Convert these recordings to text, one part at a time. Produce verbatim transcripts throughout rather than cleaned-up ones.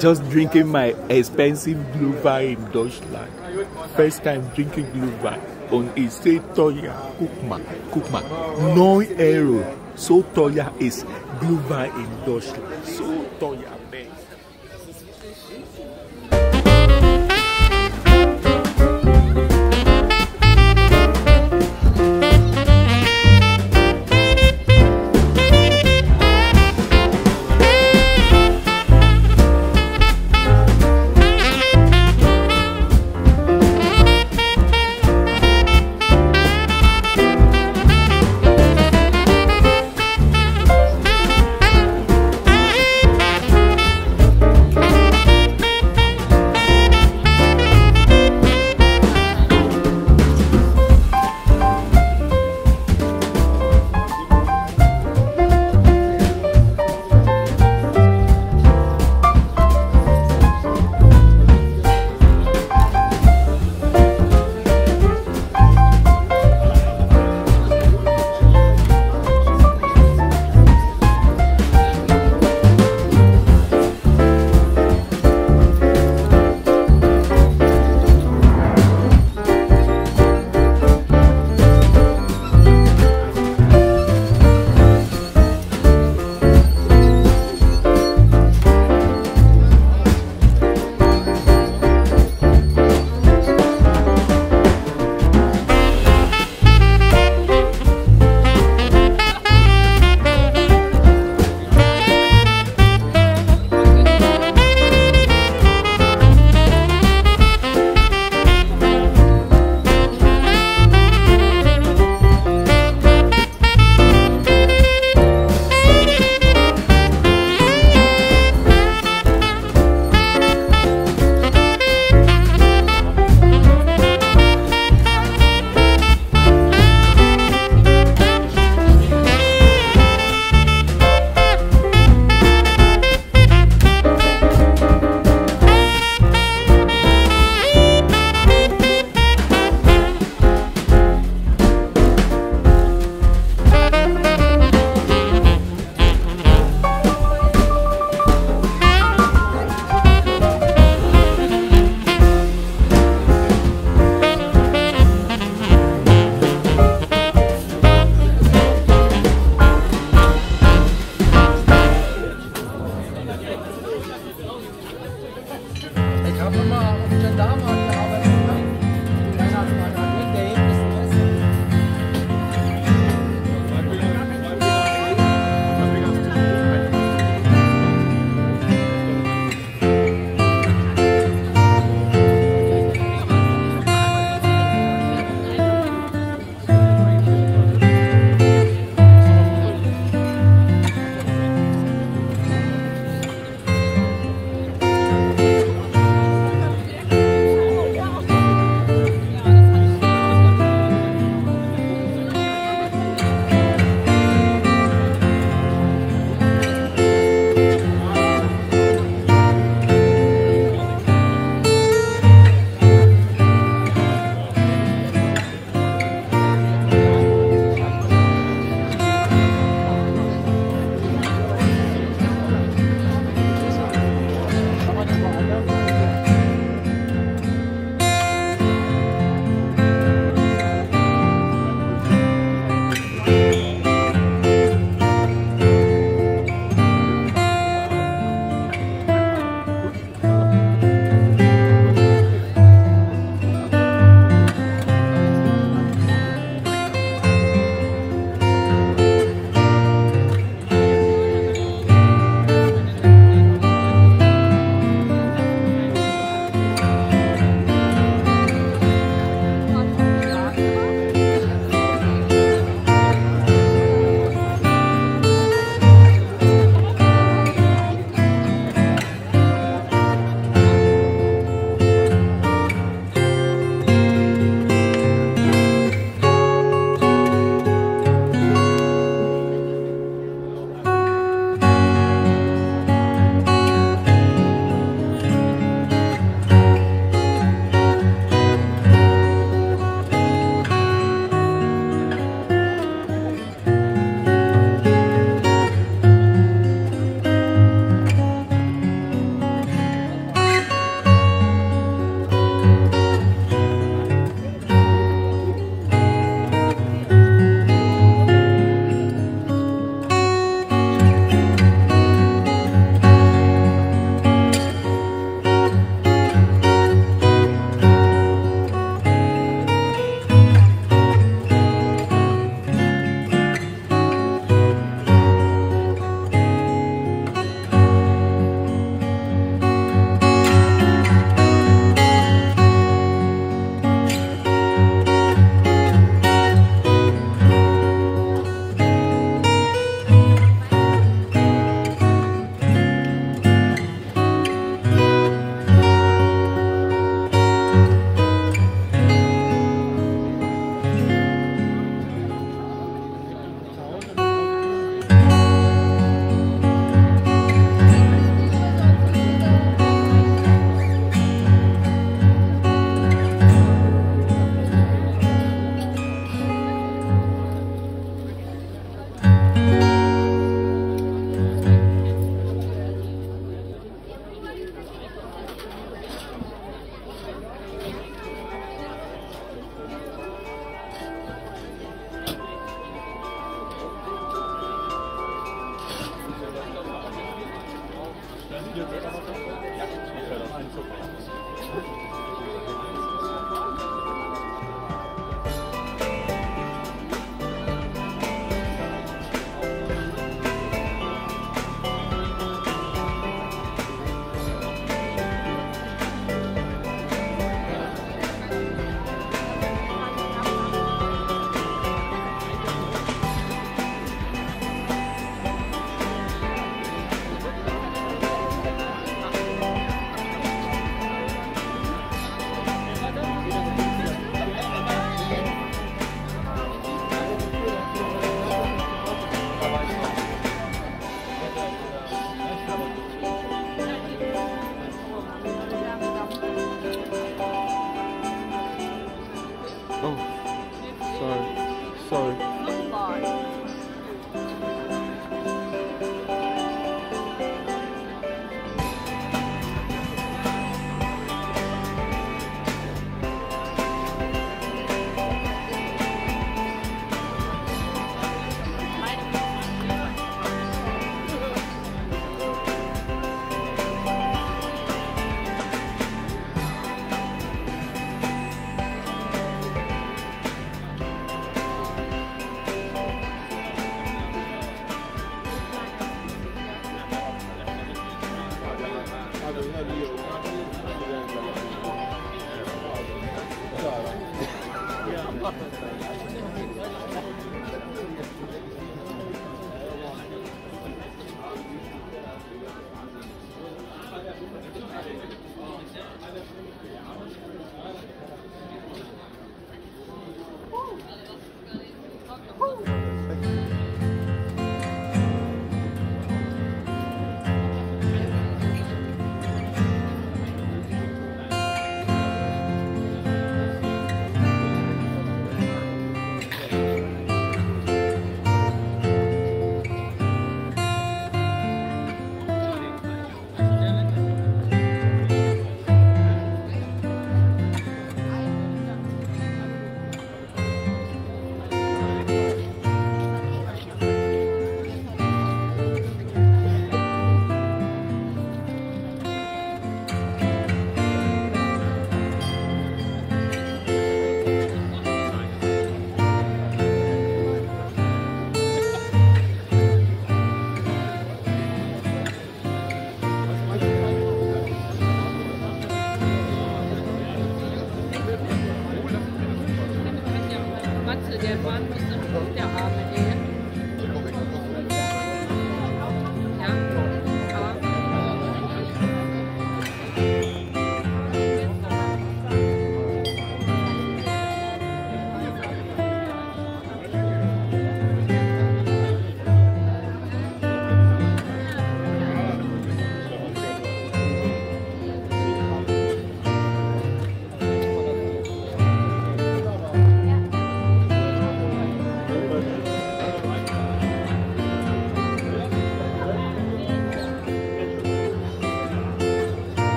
just drinking my expensive Glühwein in Deutschland. First time drinking Glühwein. Und ich sehe teuer. Guck mal, guck mal. neun Euro. So teuer ist Glühwein in Deutschland. So teuer.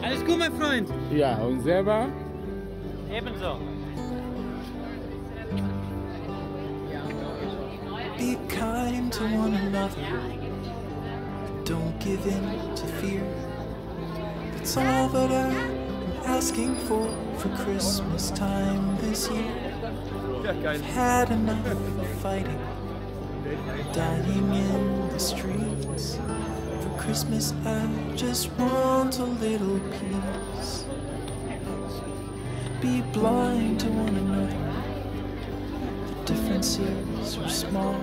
Alles gut, mein Freund? Ja, und selber? Ebenso. Be kind to one another. Don't give in to fear. That's all that I'm asking for for Christmas time this year. I've had enough of fighting, dying in the streets. For Christmas I just want a little peace. Be blind to one another, the differences are small.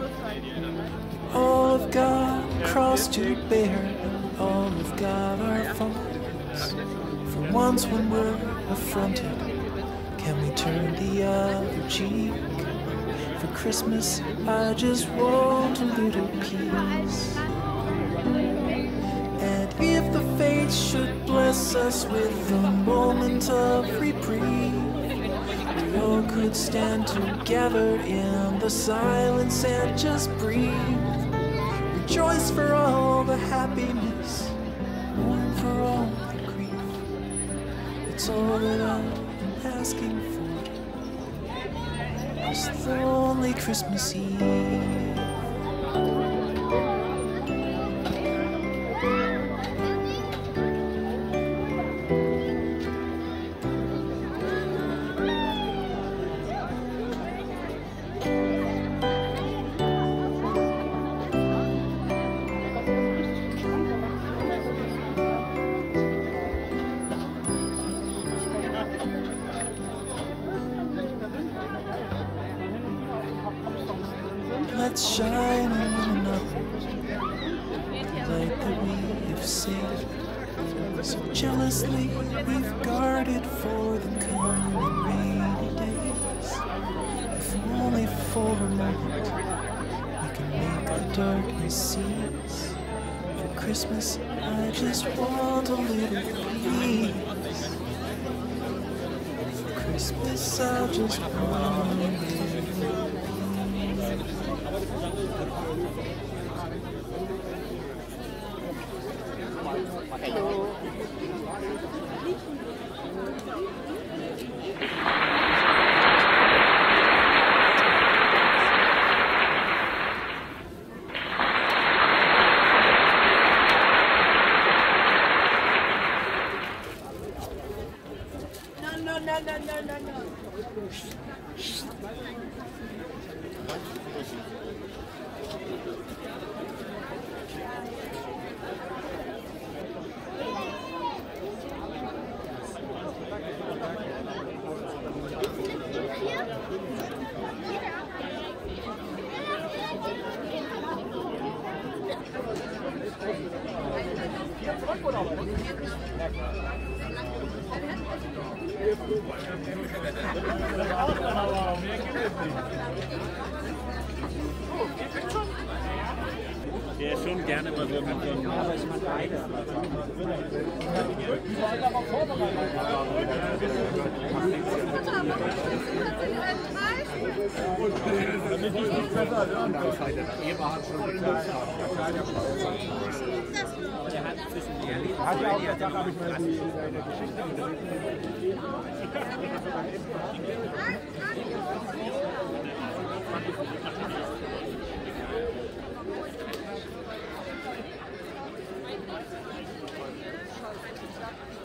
All of God cross to bear, and all of God our faults. For once when we're affronted, can we turn the other cheek? For Christmas I just want a little peace. If the fates should bless us with a moment of reprieve, we all could stand together in the silence and just breathe. Rejoice for all the happiness, mourn for all the grief. It's all that I'm asking for, this lonely Christmas Eve. Let's shine on one another, light that we have saved. So jealously we've guarded for the coming rainy days. If only for a moment we can make the darkness cease. For Christmas I just want a little peace. For Christmas I just want a little peace. Hello. No, no, no, no, no, no, no. Ja, schon gerne mal so mit so aber ist man beide. Thank you.